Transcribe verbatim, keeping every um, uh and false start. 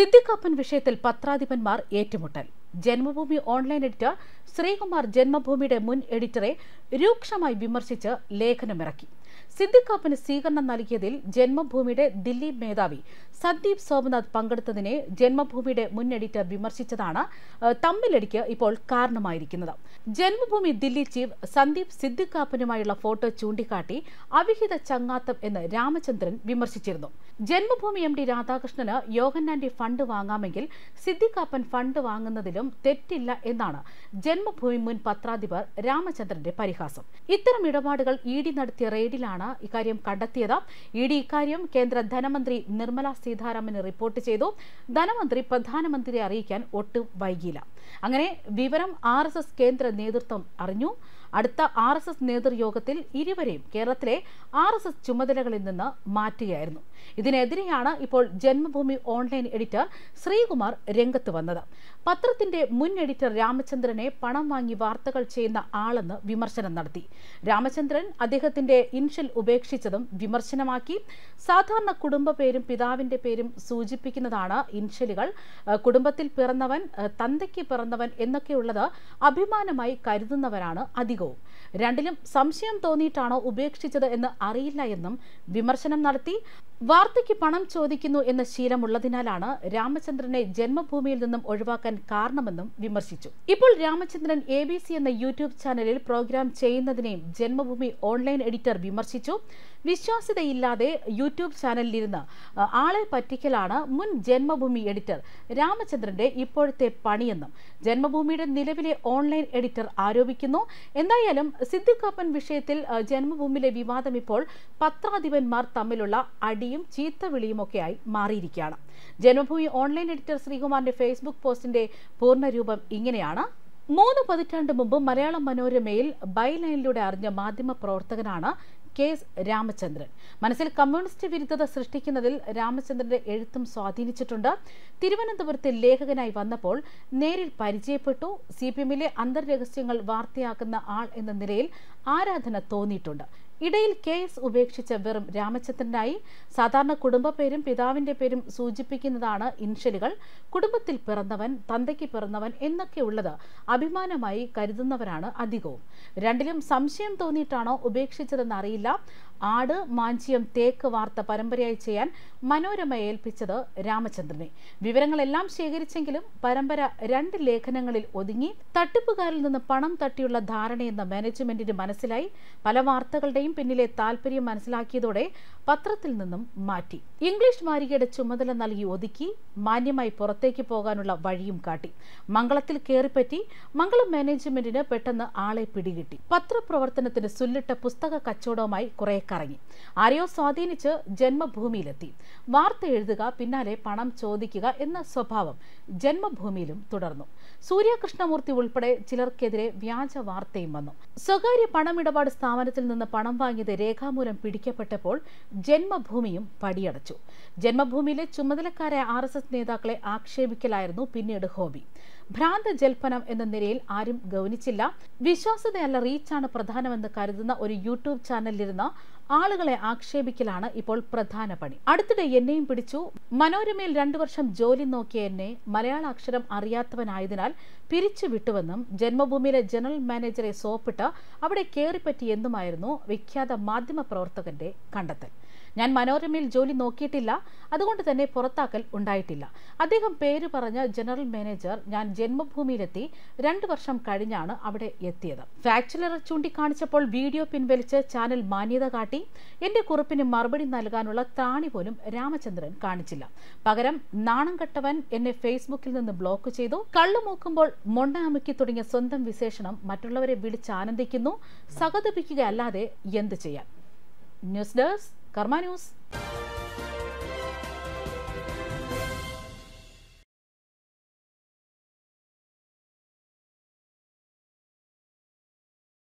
സിദ്ധിഖ് കാപ്പൻ വിഷയത്തിൽ പത്രാധിപന്മാർ ഏറ്റുമുട്ടൽ. ജന്മഭൂമി ഓൺലൈൻ എഡിറ്റർ ശ്രീകുമാർ ജന്മഭൂമിയുടെ മുൻ എഡിറ്ററെ രൂക്ഷമായി വിമർശിച്ച് ലേഖനമിറക്കി. സിദ്ധിഖ് കാപ്പന് സ്വീകരണം നൽകിയതിൽ ജന്മഭൂമിയുടെ ദില്ലി മേധാവി സന്ദീപ് സോമനാഥ് പങ്കെടുത്തതിനെ ജന്മഭൂമിയുടെ മുൻ എഡിറ്റർ വിമർശിച്ചതാണ് തമ്മിലടിക്ക് ഇപ്പോൾ കാരണമായിരിക്കുന്നത്. ജന്മഭൂമി ദില്ലി ചീഫ് സന്ദീപ് സിദ്ധിഖ് കാപ്പനുമായുള്ള ഫോട്ടോ ചൂണ്ടിക്കാട്ടി അവിഹിത ചങ്ങാത്തം എന്ന് രാമചന്ദ്രൻ വിമർശിച്ചിരുന്നു. ജന്മഭൂമി എം ഡി രാധാകൃഷ്ണന് യോഗന്നാന്റെ ഫണ്ട് വാങ്ങാമെങ്കിൽ സിദ്ധിഖ് കാപ്പൻ ഫണ്ട് വാങ്ങുന്നതിലും തെറ്റില്ല എന്നാണ് ജന്മഭൂമി മുൻ പത്രാധിപർ രാമചന്ദ്രന്റെ പരിഹാസം. ഇത്തരം ഇടപാടുകൾ ഇ ഡി നടത്തിയ റെയ്ഡിലാണ് ഇക്കാര്യം കണ്ടെത്തിയത്. ഇ ഡി ഇക്കാര്യം കേന്ദ്ര ധനമന്ത്രി നിർമ്മല സീതാരാമന് റിപ്പോർട്ട് ചെയ്തു. ധനമന്ത്രി പ്രധാനമന്ത്രിയെ അറിയിക്കാൻ ഒട്ടും വൈകിയില്ല. അങ്ങനെ വിവരം ആർ എസ് എസ് കേന്ദ്ര നേതൃത്വം അറിഞ്ഞു. അടുത്ത ആർ എസ് എസ് നേതൃയോഗത്തിൽ ഇരുവരെയും കേരളത്തിലെ ആർ എസ് എസ് ചുമതലകളിൽ നിന്ന് മാറ്റുകയായിരുന്നു. ഇതിനെതിരെയാണ് ഇപ്പോൾ ജന്മഭൂമി ഓൺലൈൻ എഡിറ്റർ ശ്രീകുമാർ രംഗത്ത് വന്നത്. പത്രത്തിന്റെ മുൻ എഡിറ്റർ രാമചന്ദ്രനെ പണം വാങ്ങി വാർത്തകൾ ചെയ്യുന്ന ആളെന്ന് വിമർശനം നടത്തി. രാമചന്ദ്രൻ അദ്ദേഹത്തിന്റെ ഇൻഷ്യൽ ഉപേക്ഷിച്ചതും വിമർശനമാക്കി. സാധാരണ കുടുംബ പേരും പിതാവിന്റെ പേരും സൂചിപ്പിക്കുന്നതാണ് ഇൻഷ്യലുകൾ. കുടുംബത്തിൽ പിറന്നവൻ, തന്തയ്ക്ക് പിറന്നവൻ എന്നൊക്കെയുള്ളത് അഭിമാനമായി കരുതുന്നവരാണ് അധികവും. രണ്ടിലും സംശയം തോന്നിയിട്ടാണോ ഉപേക്ഷിച്ചത് എന്ന് അറിയില്ല എന്നും വിമർശനം നടത്തി. വാർത്തയ്ക്ക് പണം ചോദിക്കുന്നു എന്ന ശീലമുള്ളതിനാലാണ് രാമചന്ദ്രനെ ജന്മഭൂമിയിൽ നിന്നും ഒഴിവാക്കാൻ കാരണമെന്നും വിമർശിച്ചു. ഇപ്പോൾ രാമചന്ദ്രൻ എ ബി സി എന്ന യൂട്യൂബ് ചാനലിൽ പ്രോഗ്രാം ചെയ്യുന്നതിനെയും ജന്മഭൂമി ഓൺലൈൻ എഡിറ്റർ വിമർശിച്ചു. വിശ്വാസ്യതയില്ലാതെ യൂട്യൂബ് ചാനലിലിരുന്ന് ആളെ പറ്റിക്കലാണ് മുൻ ജന്മഭൂമി എഡിറ്റർ രാമചന്ദ്രന്റെ ഇപ്പോഴത്തെ പണിയെന്നും ജന്മഭൂമിയുടെ നിലവിലെ ഓൺലൈൻ എഡിറ്റർ ആരോപിക്കുന്നു. എന്തായാലും സിദ്ധിഖ് കാപ്പൻ വിഷയത്തിൽ ജന്മഭൂമിയിലെ വിവാദം ഇപ്പോൾ പത്രാധിപന്മാർ തമ്മിലുള്ള അടിയും ചീത്തവിളിയുമൊക്കെയായി മാറിയിരിക്കുകയാണ്. ജന്മഭൂമി ഓൺലൈൻ എഡിറ്റർ ശ്രീകുമാറിന്റെ ഫേസ്ബുക്ക് പോസ്റ്റിന്റെ പൂർണ്ണരൂപം ഇങ്ങനെയാണ്. മൂന്ന് പതിറ്റാണ്ട് മുമ്പ് മലയാള മനോരമയിൽ ബൈലൈനിലൂടെ അറിഞ്ഞ മാധ്യമ പ്രവർത്തകനാണ് കേസ് രാമചന്ദ്രൻ. മനസ്സിൽ കമ്മ്യൂണിസ്റ്റ് വിരുദ്ധത സൃഷ്ടിക്കുന്നതിൽ രാമചന്ദ്രന്റെ എഴുത്തും സ്വാധീനിച്ചിട്ടുണ്ട്. തിരുവനന്തപുരത്തെ ലേഖകനായി വന്നപ്പോൾ നേരിൽ പരിചയപ്പെട്ടു. സി പി എമ്മിലെ അന്തർരഹസ്യങ്ങൾ വാർത്തയാക്കുന്ന ആൾ എന്ന നിലയിൽ ആരാധന തോന്നിയിട്ടുണ്ട്. ഇടയിൽ കേസ് ഉപേക്ഷിച്ച വെറും രാമചന്ദ്രനായി. സാധാരണ കുടുംബ പേരും പിതാവിന്റെ പേരും സൂചിപ്പിക്കുന്നതാണ് ഇൻഷ്യലുകൾ. കുടുംബത്തിൽ പിറന്നവൻ, തന്തയ്ക്ക് പിറന്നവൻ എന്നൊക്കെയുള്ളത് അഭിമാനമായി കരുതുന്നവരാണ് അധികവും. രണ്ടിലും സംശയം തോന്നിയിട്ടാണോ ഉപേക്ഷിച്ചതെന്നറിയില്ല. ആട്, മാഞ്ചിയം, തേക്ക് വാർത്ത പരമ്പരയായി ചെയ്യാൻ മനോരമ ഏൽപ്പിച്ചത് രാമചന്ദ്രനെ. വിവരങ്ങളെല്ലാം ശേഖരിച്ചെങ്കിലും പരമ്പര രണ്ട് ലേഖനങ്ങളിൽ ഒതുങ്ങി. തട്ടിപ്പുകാരിൽ നിന്ന് പണം തട്ടിയുള്ള ധാരണയെന്ന മാനേജ്മെന്റിന് മനസ്സിലായി. പല വാർത്തകളുടെയും പിന്നിലെ താൽപര്യം മനസ്സിലാക്കിയതോടെ പത്രത്തിൽ നിന്നും മാറ്റി. ഇംഗ്ലീഷ് വാരികയുടെ ചുമതല നൽകി ഒതുക്കി. മാന്യമായി പുറത്തേക്ക് പോകാനുള്ള വഴിയും കാട്ടി. മംഗളത്തിൽ കയറിപ്പറ്റി. മംഗളം മാനേജ്മെന്റിന് പെട്ടെന്ന് ആളെ പിടികിട്ടി. പത്രപ്രവർത്തനത്തിന് സുല്ലിട്ട പുസ്തക കച്ചവടവുമായി കുറെ കറങ്ങി. ആരെയോ സ്വാധീനിച്ച് ജന്മഭൂമിയിലെത്തി. വാർത്ത എഴുതുക, പിന്നാലെ പണം ചോദിക്കുക എന്ന സ്വഭാവം ജന്മഭൂമിയിലും തുടർന്നു. സൂര്യകൃഷ്ണമൂർത്തി ഉൾപ്പെടെ ചിലർക്കെതിരെ വ്യാജ വാർത്തയും വന്നു. സ്വകാര്യ പണമിടപാട് സ്ഥാപനത്തിൽ നിന്ന് പണം വാങ്ങിയത് രേഖാമൂലം പിടിക്കപ്പെട്ടപ്പോൾ ജന്മഭൂമിയും പടിയടച്ചു. ജന്മഭൂമിയിലെ ചുമതലക്കാരായ ആർ എസ് എസ് നേതാക്കളെ ആക്ഷേപിക്കലായിരുന്നു പിന്നീട് ഹോബി. ഭ്രാന്ത ജൽപ്പനം എന്ന നിലയിൽ ആരും ഗൗനിച്ചില്ല. വിശ്വാസ്യതയല്ല, റീച്ചാണ് പ്രധാനമെന്ന് കരുതുന്ന ഒരു യൂട്യൂബ് ചാനലിലിരുന്ന ആളുകളെ ആക്ഷേപിക്കലാണ് ഇപ്പോൾ പ്രധാന പണി. അടുത്തിടെ എന്നെയും പിടിച്ചു. മനോരമയിൽ രണ്ടു വർഷം ജോലി നോക്കിയ എന്നെ മലയാള അക്ഷരം അറിയാത്തവനായതിനാൽ പിരിച്ചുവിട്ടുവെന്നും ജന്മഭൂമിയിലെ ജനറൽ മാനേജറെ സോപ്പിട്ട് അവിടെ കയറിപ്പറ്റിയെന്നുമായിരുന്നു വിഖ്യാത മാധ്യമ പ്രവർത്തകന്റെ കണ്ടെത്തൽ. ഞാൻ മനോരമയിൽ ജോലി നോക്കിയിട്ടില്ല, അതുകൊണ്ട് തന്നെ പുറത്താക്കൽ ഉണ്ടായിട്ടില്ല. അദ്ദേഹം പേര് പറഞ്ഞ ജനറൽ മാനേജർ ഞാൻ ജന്മഭൂമിയിലെത്തി രണ്ടു വർഷം കഴിഞ്ഞാണ് അവിടെ എത്തിയത്. ഫാക്ചുലർ ചൂണ്ടിക്കാണിച്ചപ്പോൾ വീഡിയോ പിൻവലിച്ച് ചാനൽ മാന്യത കാട്ടി. എന്റെ കുറിപ്പിന് മറുപടി നൽകാനുള്ള ത്രാണി പോലും രാമചന്ദ്രൻ കാണിച്ചില്ല. പകരം നാണം കെട്ടവൻ എന്നെ ഫേസ്ബുക്കിൽ നിന്ന് ബ്ലോക്ക് ചെയ്തു. കള്ളുമൂക്കുമ്പോൾ മൊണ്ണ അമുക്കി തുടങ്ങിയ സ്വന്തം വിശേഷണം മറ്റുള്ളവരെ വിളിച്ചാനന്ദിക്കുന്നു. സഹതപിക്കുകയല്ലാതെ എന്ത് ചെയ്യാൻ? News desk Karma news.